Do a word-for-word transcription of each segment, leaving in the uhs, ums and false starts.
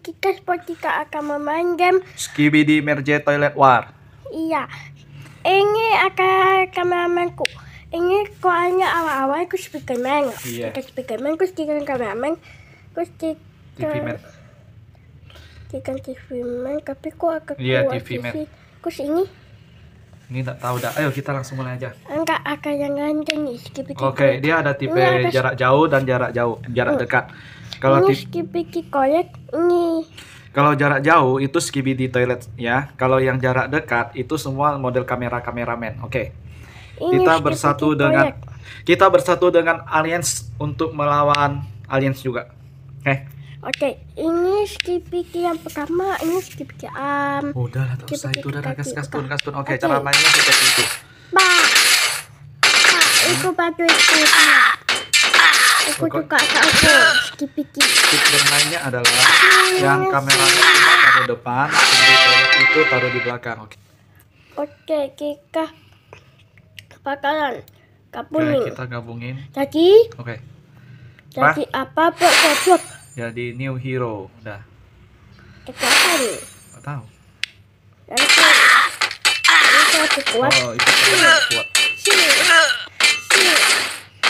GameSpot kita akan memain game Skibidi Merge Toilet War. Iya, ini akan kameramanku. Ini soalnya awal-awal aku speaker main, iya. Aku speaker main, aku stiker kameraman, aku stiker stiker T V main, tapi aku akan iya, keluar T V man. Aku ini. Ini tak tahu dah. Ayo kita langsung mulai aja. Enggak akan yang ganteng nih Skibidi. Oke, dia ada tipe ini jarak ada... jauh dan jarak jauh, jarak hmm. dekat. Kalau ini tipe... Skibidi toilet ini. Kalau jarak jauh itu Skibidi toilet ya. Kalau yang jarak dekat itu semua model kamera kameramen. Oke. Ini kita Skibidi bersatu toilet. dengan kita bersatu dengan aliens untuk melawan aliens juga. Oke. Oke, ini Skibidi yang pertama, ini Skibidi am. Um, udah lah, tak usah itu, udah gas gas tun gas tun. Oke, cara mainnya seperti itu. Bah, bah, itu batu itu. Aku juga tak tahu Skibidi. Skip bermainnya adalah ini yang kameranya kita taruh depan, Skibidi itu taruh di belakang. Oke. Oke, kita bakalan gabungin. Oke, kita gabungin. Jadi. Oke. Jadi apa buat goblok? Jadi new hero, udah. Itu apa nih? Gak tahu. Ini itu kuat. Oh, itu kuat. Sini, sini, sini,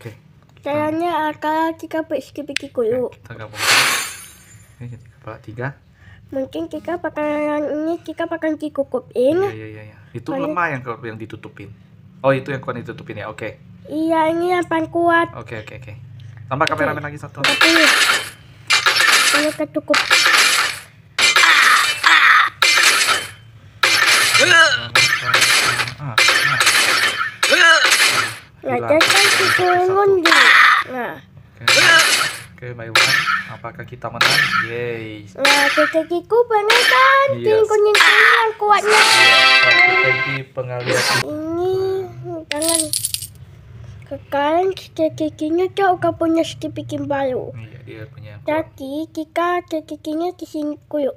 Oke. Kayaknya aka tiga per skipik kuyu. Tiga per. Ini tiga per tiga. Mungkin kita pakai ini kita pakai dikukupin. Iya iya iya. Itu lemah yang yang ditutupin. Oh itu yang kuat ditutupin ya. Oke. Iya ini yang paling kuat. Oke oke oke. Tambah kameramen lagi satu. Ini kecukup. Nah, nah. Oke, baik banget. Apakah kita menang? Yeay. Nah, ketekiku banget kan. Kuning-kuning yang kuatnya. Keteki pengalir. Ini tangan kekalan ketekinya kau kau punya Skibidi baru. Iya, dia punya. Jadi, kita ketekinya di sini kuyuk.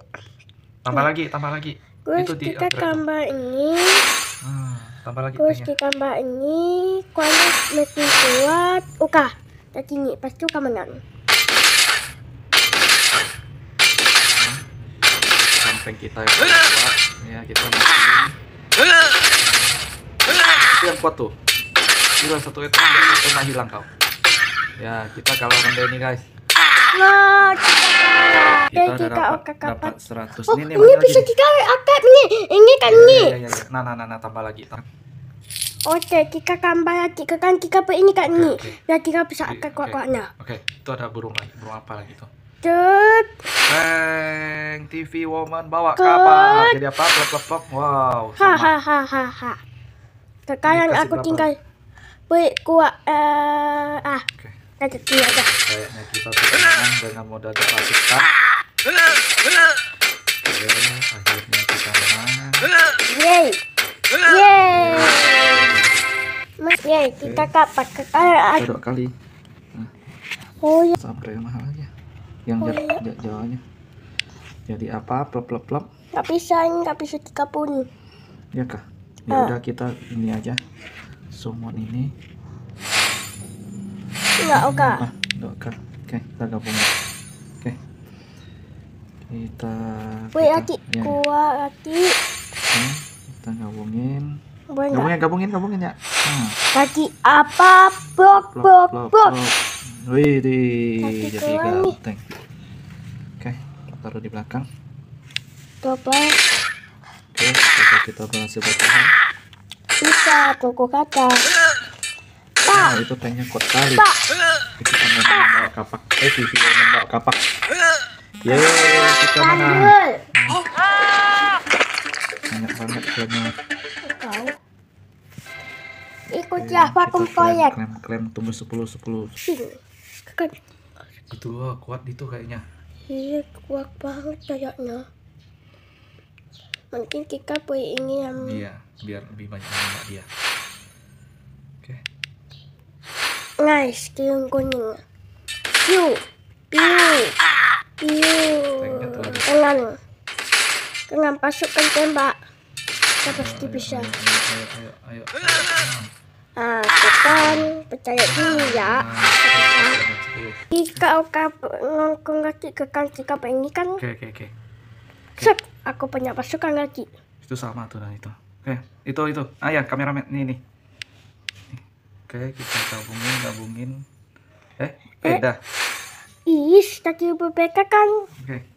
Tambah lagi, tambah lagi. Terus kita tambah ini. Tambah lagi. Terus ditambah ini kualitas makin kuat. Oke, tadi ini pasti kamu menang. Sampai kita yang kuat. Ya kita masih yang kuat tuh. Gila satu itu pernah hilang kau. Ya kita kalau rendah ini guys. Nah, kita dapat dapat seratus ini. Ini bisa kita akad ini, ini kan ini. Nah, nah, nah, tambah lagi. Oke, kita tambah lagi ke kan kita apa ini kan ini. Ya kita bisa akad kuat-kuatnya. Oke, itu ada burung lagi, burung apa lagi tuh? Cet. Bang, T V woman bawa kapal. Jadi apa? Plop-plop. Wow. Hahaha. Sekarang aku tinggal buat kuat eh ah. Kayaknya kita bermain dengan modal cepat kita. Akhirnya kita menang. Yeay, yeay, yeay. Kita kapat ke kedua kali. Oh ya. Sampai yang mahal aja, yang jarak jauhnya. Jadi apa? Plop plop plop. Gak bisa, gak bisa tiga pun. Ya kah? Ya udah kita ini aja. Sumon ini. Enggak, oke. Oke, oke, kita gabungin. Oke. Kita Woi, Ati, kuat Ati. Kita gabungin. Gabungin, gabungin, gabungin ya. Tadi apa? Blok, blok, blok. Wih, jadi ganteng. Oke, taruh di belakang. Coba. Oke, kita berhasil bertahan. Bisa koko kata. Nah, itu tanknya kuat kali. Kita membawa kapak. Eh, T V membawa kapak. Yeay, kita menang. Banyak banget klaimnya. Ikuti apa komponen. Klaim-klaim tumbuh sepuluh sepuluh. Itu loh, kuat itu kayaknya. Iya, kuat banget kayaknya. mungkin kita boleh ini yang iya, biar lebih banyak minyak dia. Oke. Okay. Nice, tiung kuning. Piu, piu, piu. Tenang, tenang pasukkan tembak. Kita pasti bisa. Ayo, ayo, ayo. Ah, tekan, percaya dulu ya. Jika kau ngongkong lagi ke kanci kau ini kan. Oke, oke, oke. Set, aku punya pasukan lagi. Itu sama tuh dan itu. Oke, itu itu. Ah ya, kameramen ini nih. Oke, kita gabungin, gabungin. Eh, beda. Is, tadi berbeda kan? Oke.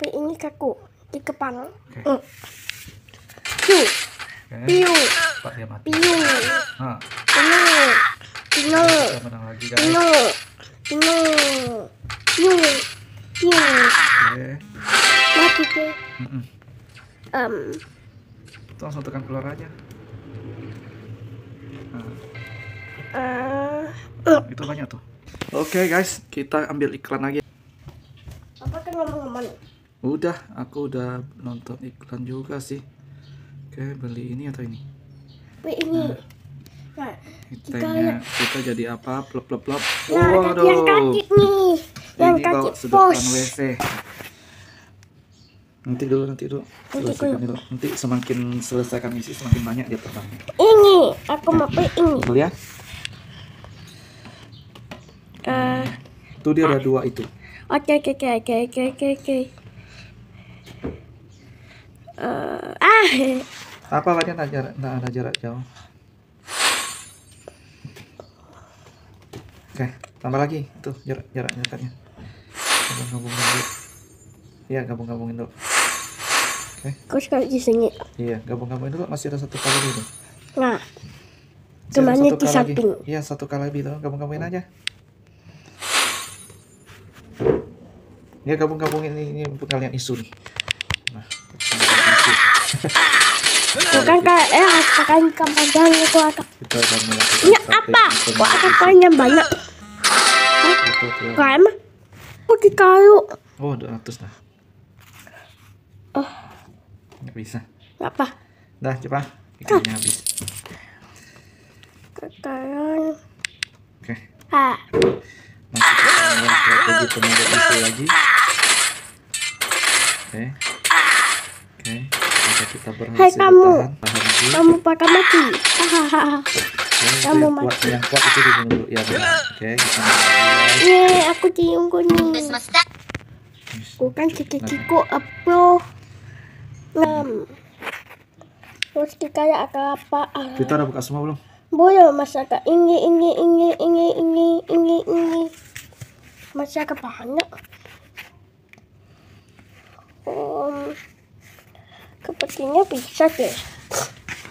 Tapi ini kaku di kepala. Oke. Piu, piu, piu. Ah. Piu, piu, piu, piu, piu. Mati ke. Mm -mm. Um. Tuh, langsung tekan keluar aja. Nah. Uh. Uh. Itu banyak tuh. Oke okay, guys, kita ambil iklan lagi. Apa kan ngomong-ngomong? Udah, aku udah nonton iklan juga sih. Oke, okay, beli ini atau ini? Beli ini. Nah. Nah, kita, kita jadi apa? Plop plop plop. Nah, waduh. Yang kaki nih. Yang ini kaki sedotan W C. Nanti dulu, nanti dulu. Selesaikan dulu. Nanti semakin selesaikan isi semakin banyak dia terbang. Ini, aku mau beli ini. Tuh lihat. Uh, Tuh dia ada uh, dua itu. Oke, oke, oke, oke, oke, oke. Ah. Apa kalian ada jarak? Nggak ada jarak jauh. Oke, tambah lagi. Tuh jarak jarak jaraknya. Gabung, gabung, ya gabung gabungin dulu. Oke. Kau sekarang di sini. Iya, gabung-gabungin dulu, masih ada satu kali itu. Nah. Temannya di samping. Iya, satu kali lebih tuh, gabung-gabungin aja. Ya gabung-gabungin ini, ini untuk kalian isu nih. Nah. Bukan kayak eh akan kampanye itu akan. Kita akan melakukan. Ya apa? Kok akan punya banyak? Kayak mah. Pergi kayu. Oh, dua ratus dah. Oh. Nggak bisa. Nggak apa? Dah, coba. Ikannya habis. Ketahuan. Oke. Okay. Ah. Masih kita strategi pemodel itu lagi. Oke. Okay. Oke. Okay. Kita berhasil. Hai kamu. Kamu pakai mati. Okay, kamu yang mati. Kuat, yang kuat itu dibunuh dulu ya. Oke, okay, kita. Ye, aku diunggun nih. Aku kan cikiku apa? Enam. Terus kita ada apa? Kita udah buka semua belum? Belum, masih ada ini, ini, ini, ini, ini, ini, ini. Masih ada banyak. Um, Sepertinya bisa deh.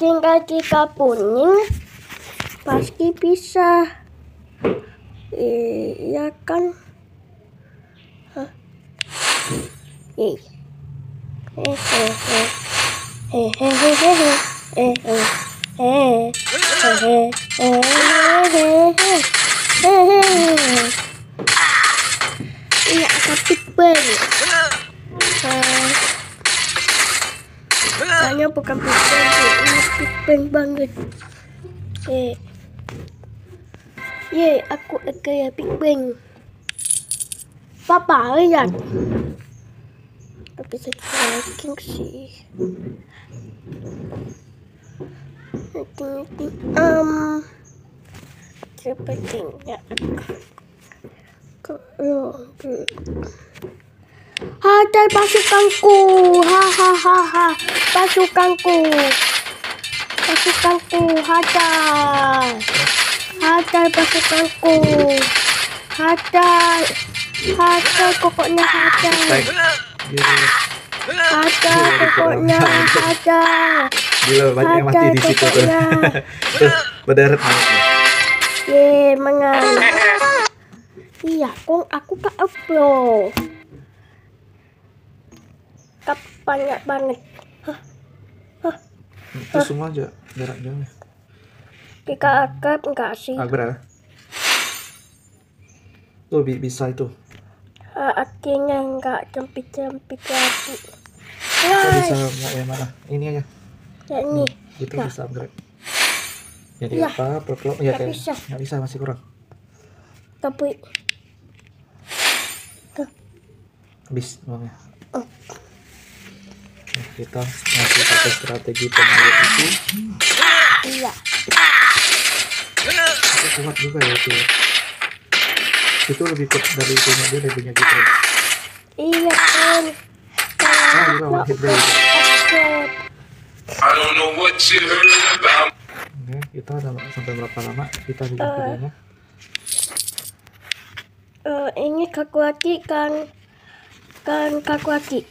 Tinggal kita kuning, pasti bisa. Iya kan? Hei, hei, hei, hei, hei, hei, hei, hei, hei, hei, ini agak tipel. Kayaknya bukan tipel, ini tipel banget. Eh, ye, aku agak tipel. Papa lihat. Bisa tracking sih. Um, sepertinya ada pasukanku, hahaha, pasukanku, pasukanku, ada, ada pasukanku, ada, ada pokoknya ada. Ada pokoknya ada. Gila banyak yang mati di situ tuh. Berderet banget. Ye, menang. Iya, kong aku ke upload. Kap banyak banget. Hah. Hah. Itu semua aja jarak jauhnya. Kita akap enggak sih? Agak. Tuh bisa itu. Akhirnya enggak jempit-jempit lagi. Gak bisa yang mana? Ini aja. Kayak ini. Itu nah. Bisa anggrek. Jadi nah. Apa? Peluk-peluk ya kayak. Bisa. Gak bisa, masih kurang. Tapi habis uangnya. Oh. Nah, kita masih pakai strategi pengaruh itu. Iya. Itu kuat juga ya itu. Itu lebih kuat dari punya dia, dari punya kita. Iya kan. Ah, iya, wakil bro. I don't know what you heard about. Oke, kita ada sampai berapa lama kita bikin uh, videonya? Uh, ini kakuati kan kan kakuati.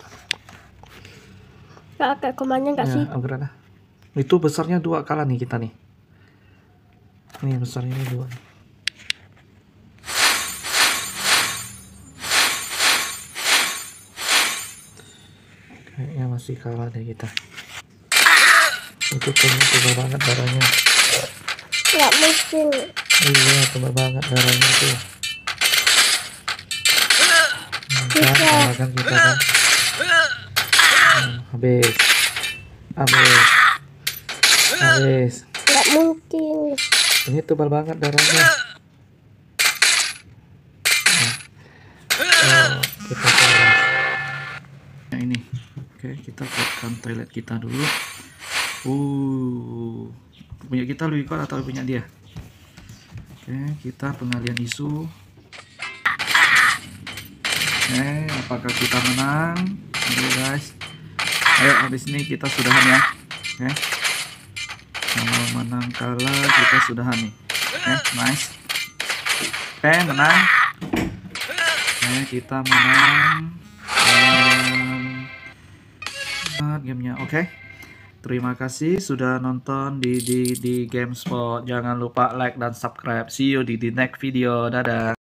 Kakak komanya enggak ya, sih? Enggak. Itu besarnya dua kali nih kita nih. Nih besarnya dua. Kayaknya masih kalah deh kita. Itu kayaknya tebal banget darahnya. Enggak mungkin. Iya, tebal banget darahnya tuh. Nah, kan kita kan. Hmm, habis. Habis. Habis. Enggak mungkin. Ini tebal banget darahnya. Nah. Oh, kita keluar. Nah, ini. Oke, kita buatkan toilet kita dulu. Uh. Punya kita lebih kuat atau punya dia? Oke, kita pengalian isu. Oke, apakah kita menang? Oke guys, ayo habis ini kita sudahan ya. Oke, kalau menang kalah kita sudahan nih. Oke, nice. Oke, menang. Oke, kita menang. Dan gamenya oke. Okay. Terima kasih sudah nonton di di di GameSpot. Jangan lupa like dan subscribe. See you di the next video. Dadah.